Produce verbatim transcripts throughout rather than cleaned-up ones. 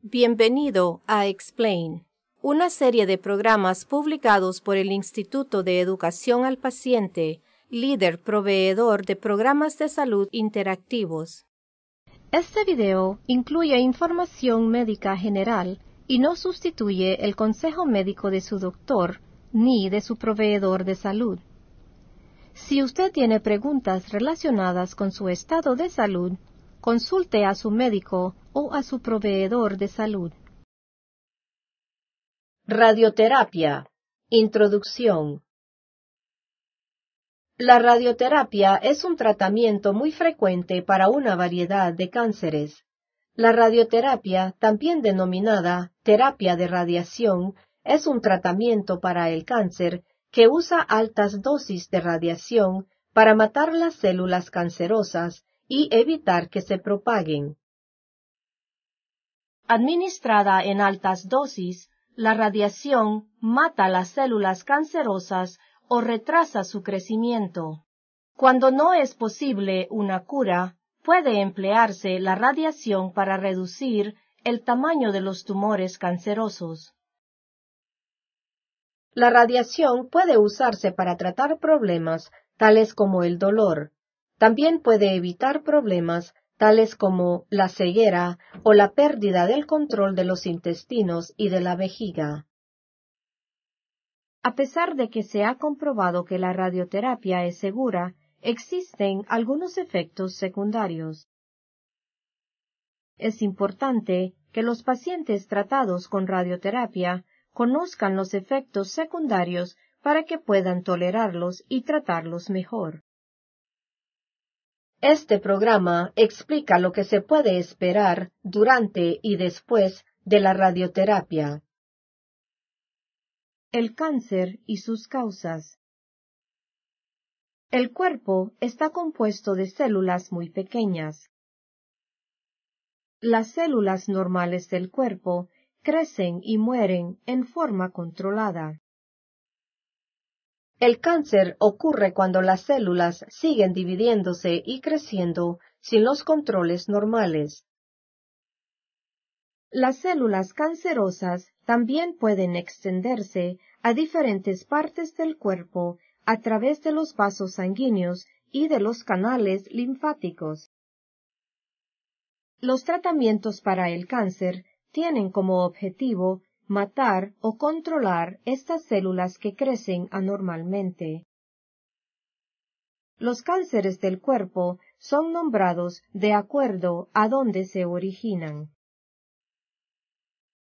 Bienvenido a X-Plain, una serie de programas publicados por el Instituto de Educación al Paciente, líder proveedor de programas de salud interactivos. Este video incluye información médica general y no sustituye el consejo médico de su doctor ni de su proveedor de salud. Si usted tiene preguntas relacionadas con su estado de salud, consulte a su médico o a su proveedor de salud. Radioterapia. Introducción. La radioterapia es un tratamiento muy frecuente para una variedad de cánceres. La radioterapia, también denominada terapia de radiación, es un tratamiento para el cáncer que usa altas dosis de radiación para matar las células cancerosas y evitar que se propaguen. Administrada en altas dosis, la radiación mata las células cancerosas o retrasa su crecimiento. Cuando no es posible una cura, puede emplearse la radiación para reducir el tamaño de los tumores cancerosos. La radiación puede usarse para tratar problemas tales como el dolor. También puede evitar problemas tales como la ceguera o la pérdida del control de los intestinos y de la vejiga. A pesar de que se ha comprobado que la radioterapia es segura, existen algunos efectos secundarios. Es importante que los pacientes tratados con radioterapia conozcan los efectos secundarios para que puedan tolerarlos y tratarlos mejor. Este programa explica lo que se puede esperar durante y después de la radioterapia. El cáncer y sus causas. El cuerpo está compuesto de células muy pequeñas. Las células normales del cuerpo crecen y mueren en forma controlada. El cáncer ocurre cuando las células siguen dividiéndose y creciendo sin los controles normales. Las células cancerosas también pueden extenderse a diferentes partes del cuerpo a través de los vasos sanguíneos y de los canales linfáticos. Los tratamientos para el cáncer tienen como objetivo matar o controlar estas células que crecen anormalmente. Los cánceres del cuerpo son nombrados de acuerdo a dónde se originan.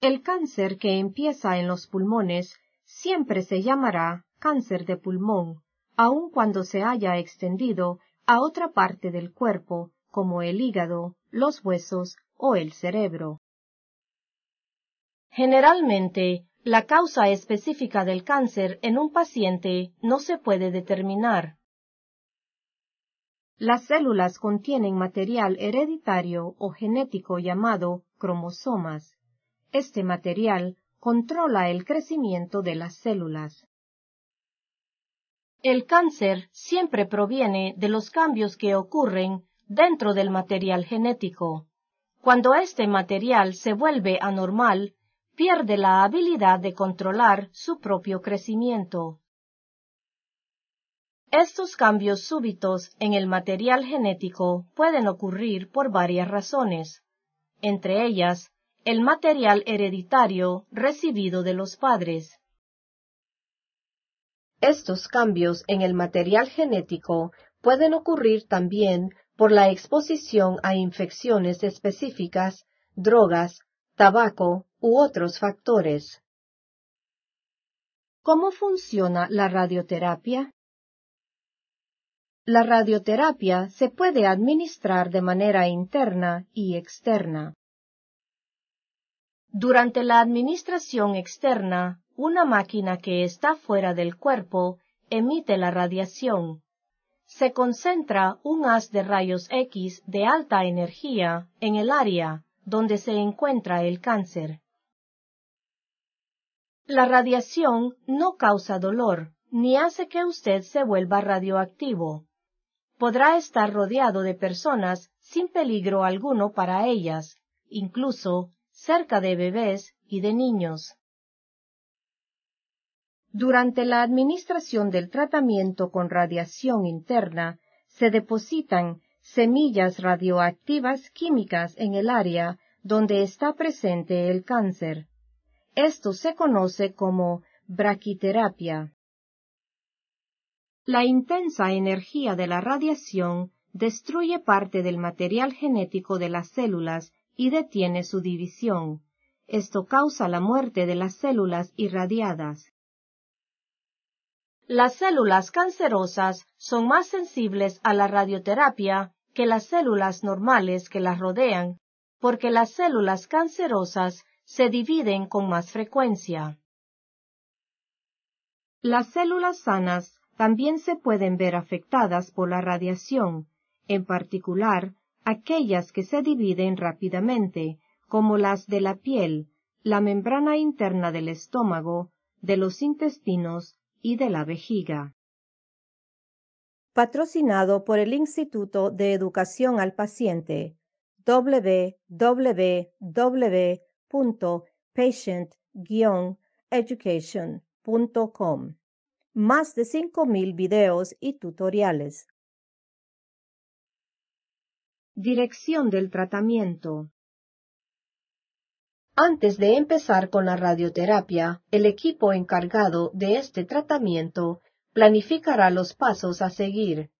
El cáncer que empieza en los pulmones siempre se llamará cáncer de pulmón, aun cuando se haya extendido a otra parte del cuerpo, como el hígado, los huesos o el cerebro. Generalmente, la causa específica del cáncer en un paciente no se puede determinar. Las células contienen material hereditario o genético llamado cromosomas. Este material controla el crecimiento de las células. El cáncer siempre proviene de los cambios que ocurren dentro del material genético. Cuando este material se vuelve anormal, pierde la habilidad de controlar su propio crecimiento. Estos cambios súbitos en el material genético pueden ocurrir por varias razones, entre ellas el material hereditario recibido de los padres. Estos cambios en el material genético pueden ocurrir también por la exposición a infecciones específicas, drogas, tabaco u otros factores. ¿Cómo funciona la radioterapia? La radioterapia se puede administrar de manera interna y externa. Durante la administración externa, una máquina que está fuera del cuerpo emite la radiación. Se concentra un haz de rayos X de alta energía en el área donde se encuentra el cáncer. La radiación no causa dolor, ni hace que usted se vuelva radioactivo. podrá estar rodeado de personas sin peligro alguno para ellas, incluso cerca de bebés y de niños. Durante la administración del tratamiento con radiación interna, se depositan semillas radioactivas químicas en el área donde está presente el cáncer. Esto se conoce como braquiterapia. La intensa energía de la radiación destruye parte del material genético de las células y detiene su división. Esto causa la muerte de las células irradiadas. Las células cancerosas son más sensibles a la radioterapia que las células normales que las rodean, porque las células cancerosas se dividen con más frecuencia. Las células sanas también se pueden ver afectadas por la radiación, en particular aquellas que se dividen rápidamente, como las de la piel, la membrana interna del estómago, de los intestinos y de la vejiga. Patrocinado por el Instituto de Educación al Paciente. w w w punto patient education punto com. Más de cinco mil videos y tutoriales. Dirección del tratamiento. Antes de empezar con la radioterapia, el equipo encargado de este tratamiento planificará los pasos a seguir.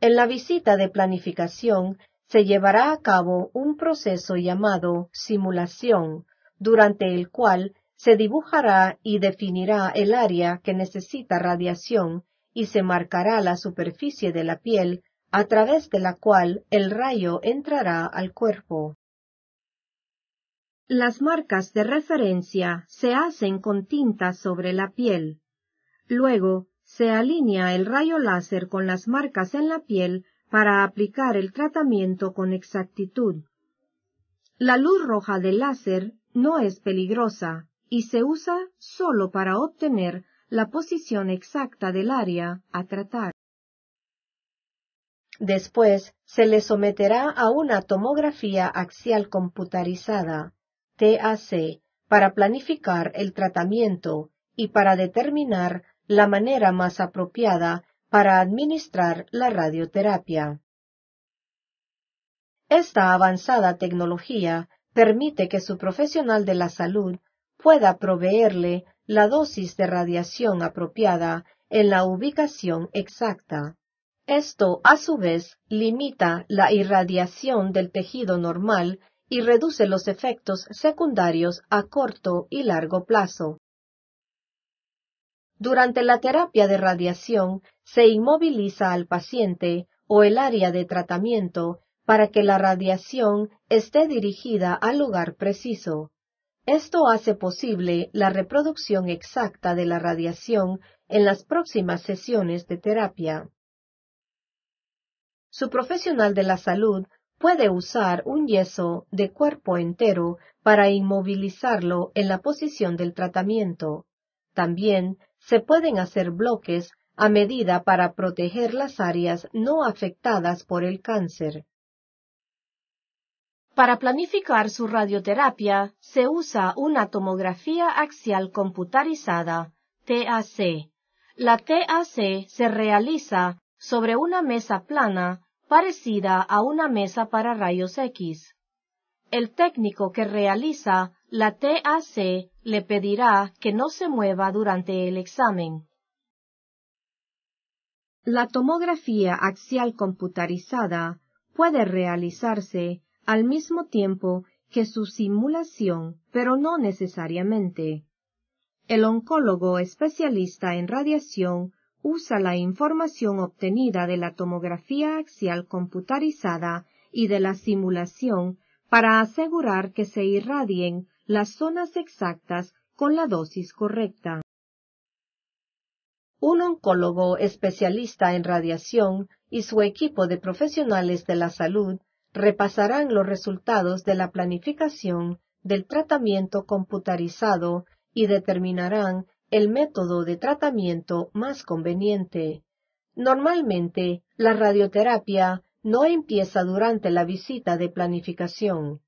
En la visita de planificación se llevará a cabo un proceso llamado simulación, durante el cual se dibujará y definirá el área que necesita radiación y se marcará la superficie de la piel a través de la cual el rayo entrará al cuerpo. Las marcas de referencia se hacen con tinta sobre la piel. Luego, se alinea el rayo láser con las marcas en la piel para aplicar el tratamiento con exactitud. La luz roja del láser no es peligrosa y se usa solo para obtener la posición exacta del área a tratar. Después, se le someterá a una tomografía axial computarizada, T A C, para planificar el tratamiento y para determinar la manera más apropiada para administrar la radioterapia. Esta avanzada tecnología permite que su profesional de la salud pueda proveerle la dosis de radiación apropiada en la ubicación exacta. Esto, a su vez, limita la irradiación del tejido normal y reduce los efectos secundarios a corto y largo plazo. Durante la terapia de radiación, se inmoviliza al paciente o el área de tratamiento para que la radiación esté dirigida al lugar preciso. Esto hace posible la reproducción exacta de la radiación en las próximas sesiones de terapia. Su profesional de la salud puede usar un yeso de cuerpo entero para inmovilizarlo en la posición del tratamiento. También se pueden hacer bloques a medida para proteger las áreas no afectadas por el cáncer. Para planificar su radioterapia se usa una tomografía axial computarizada, T A C. La T A C se realiza sobre una mesa plana parecida a una mesa para rayos X. El técnico que realiza la T A C le pedirá que no se mueva durante el examen. La tomografía axial computarizada puede realizarse al mismo tiempo que su simulación, pero no necesariamente. El oncólogo especialista en radiación usa la información obtenida de la tomografía axial computarizada y de la simulación para asegurar que se irradien las zonas exactas con la dosis correcta. Un oncólogo especialista en radiación y su equipo de profesionales de la salud repasarán los resultados de la planificación del tratamiento computarizado y determinarán el método de tratamiento más conveniente. Normalmente, la radioterapia no empieza durante la visita de planificación.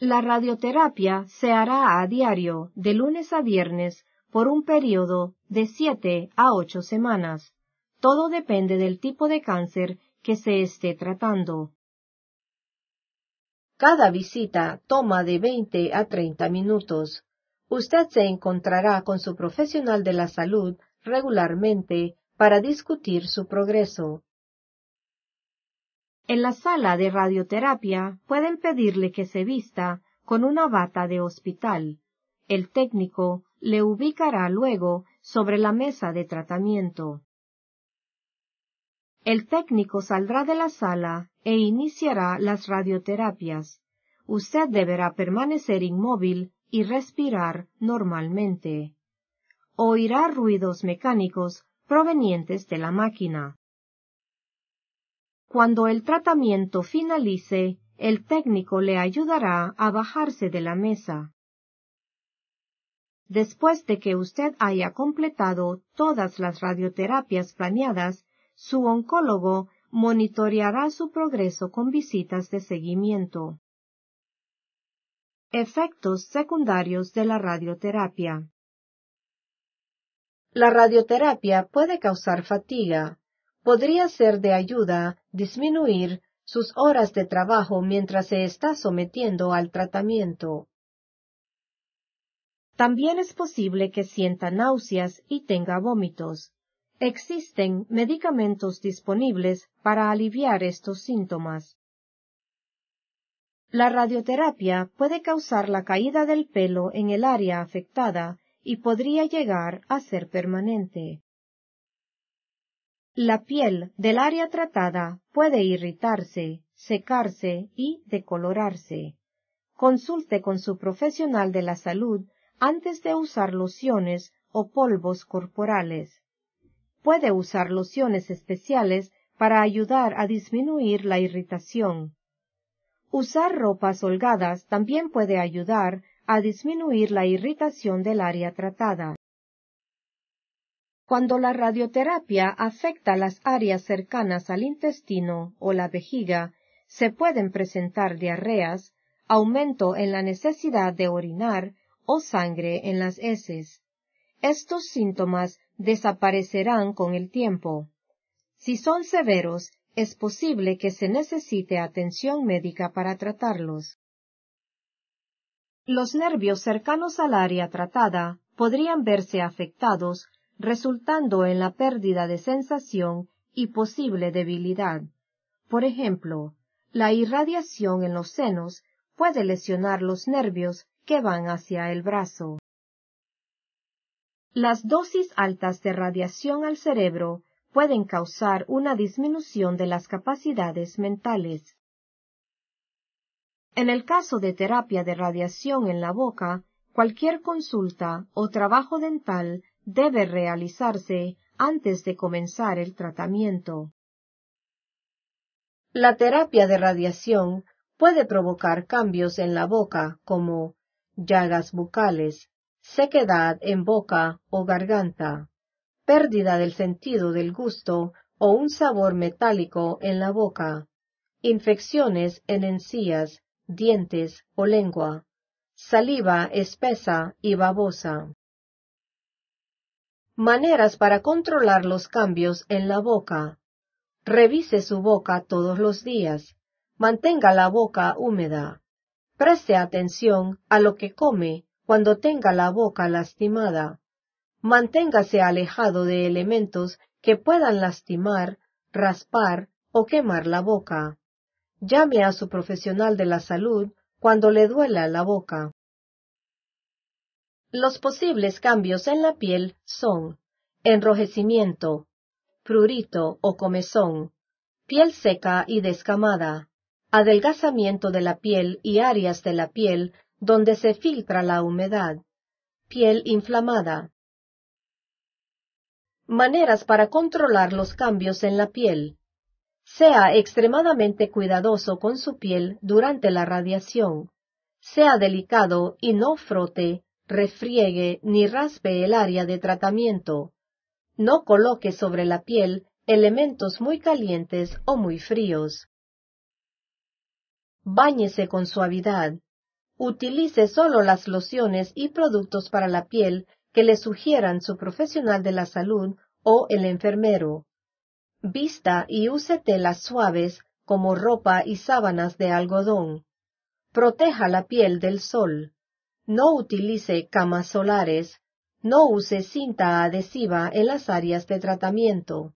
La radioterapia se hará a diario, de lunes a viernes, por un periodo de siete a ocho semanas. Todo depende del tipo de cáncer que se esté tratando. Cada visita toma de veinte a treinta minutos. Usted se encontrará con su profesional de la salud regularmente para discutir su progreso. En la sala de radioterapia pueden pedirle que se vista con una bata de hospital. El técnico le ubicará luego sobre la mesa de tratamiento. El técnico saldrá de la sala e iniciará las radioterapias. Usted deberá permanecer inmóvil y respirar normalmente. Oirá ruidos mecánicos provenientes de la máquina. Cuando el tratamiento finalice, el técnico le ayudará a bajarse de la mesa. Después de que usted haya completado todas las radioterapias planeadas, su oncólogo monitoreará su progreso con visitas de seguimiento. Efectos secundarios de la radioterapia. La radioterapia puede causar fatiga. Podría ser de ayuda disminuir sus horas de trabajo mientras se está sometiendo al tratamiento. También es posible que sienta náuseas y tenga vómitos. Existen medicamentos disponibles para aliviar estos síntomas. La radioterapia puede causar la caída del pelo en el área afectada y podría llegar a ser permanente. La piel del área tratada puede irritarse, secarse y decolorarse. Consulte con su profesional de la salud antes de usar lociones o polvos corporales. Puede usar lociones especiales para ayudar a disminuir la irritación. Usar ropas holgadas también puede ayudar a disminuir la irritación del área tratada. Cuando la radioterapia afecta las áreas cercanas al intestino o la vejiga, se pueden presentar diarreas, aumento en la necesidad de orinar o sangre en las heces. Estos síntomas desaparecerán con el tiempo. Si son severos, es posible que se necesite atención médica para tratarlos. Los nervios cercanos al área tratada podrían verse afectados, resultando en la pérdida de sensación y posible debilidad. Por ejemplo, la irradiación en los senos puede lesionar los nervios que van hacia el brazo. Las dosis altas de radiación al cerebro pueden causar una disminución de las capacidades mentales. En el caso de terapia de radiación en la boca, cualquier consulta o trabajo dental debe realizarse antes de comenzar el tratamiento. La terapia de radiación puede provocar cambios en la boca, como llagas bucales, sequedad en boca o garganta, pérdida del sentido del gusto o un sabor metálico en la boca, infecciones en encías, dientes o lengua, saliva espesa y babosa. Maneras para controlar los cambios en la boca. Revise su boca todos los días. Mantenga la boca húmeda. Preste atención a lo que come cuando tenga la boca lastimada. Manténgase alejado de elementos que puedan lastimar, raspar o quemar la boca. Llame a su profesional de la salud cuando le duela la boca. Los posibles cambios en la piel son enrojecimiento, prurito o comezón, piel seca y descamada, adelgazamiento de la piel y áreas de la piel donde se filtra la humedad, piel inflamada. Maneras para controlar los cambios en la piel. Sea extremadamente cuidadoso con su piel durante la radiación. Sea delicado y no frote, refriegue ni raspe el área de tratamiento. No coloque sobre la piel elementos muy calientes o muy fríos. Báñese con suavidad. Utilice solo las lociones y productos para la piel que le sugieran su profesional de la salud o el enfermero. Vista y use telas suaves como ropa y sábanas de algodón. Proteja la piel del sol. No utilice camas solares. No use cinta adhesiva en las áreas de tratamiento.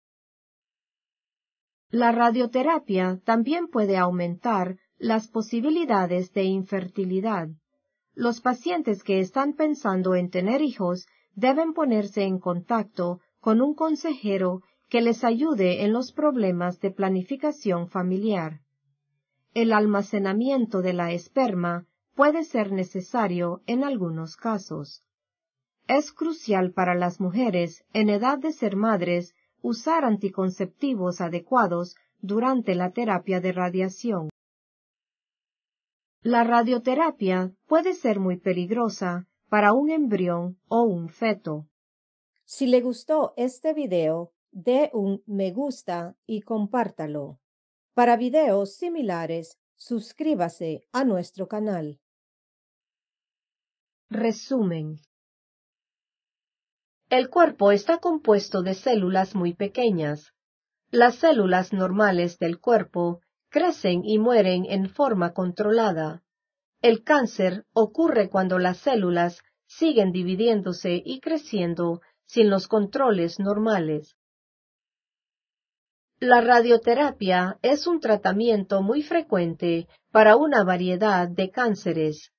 La radioterapia también puede aumentar las posibilidades de infertilidad. Los pacientes que están pensando en tener hijos deben ponerse en contacto con un consejero que les ayude en los problemas de planificación familiar. El almacenamiento de la esperma puede ser necesario en algunos casos. Es crucial para las mujeres en edad de ser madres usar anticonceptivos adecuados durante la terapia de radiación. La radioterapia puede ser muy peligrosa para un embrión o un feto. Si le gustó este video, dé un me gusta y compártalo. Para videos similares, suscríbase a nuestro canal. Resumen. El cuerpo está compuesto de células muy pequeñas. Las células normales del cuerpo crecen y mueren en forma controlada. El cáncer ocurre cuando las células siguen dividiéndose y creciendo sin los controles normales. La radioterapia es un tratamiento muy frecuente para una variedad de cánceres.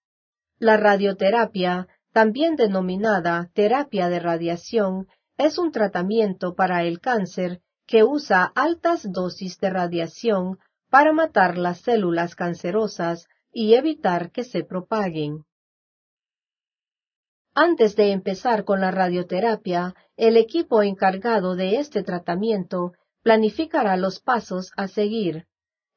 La radioterapia, también denominada terapia de radiación, es un tratamiento para el cáncer que usa altas dosis de radiación para matar las células cancerosas y evitar que se propaguen. Antes de empezar con la radioterapia, el equipo encargado de este tratamiento planificará los pasos a seguir.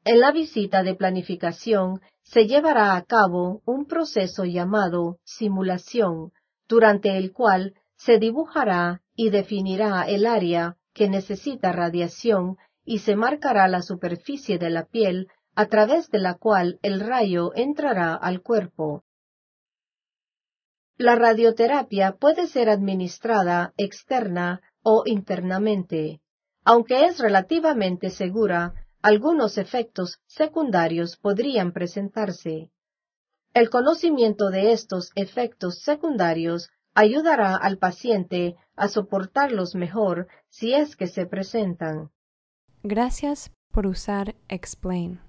En la visita de planificación, se llevará a cabo un proceso llamado simulación, durante el cual se dibujará y definirá el área que necesita radiación y se marcará la superficie de la piel a través de la cual el rayo entrará al cuerpo. La radioterapia puede ser administrada externa o internamente. Aunque es relativamente segura, algunos efectos secundarios podrían presentarse. El conocimiento de estos efectos secundarios ayudará al paciente a soportarlos mejor si es que se presentan. Gracias por usar X-Plain.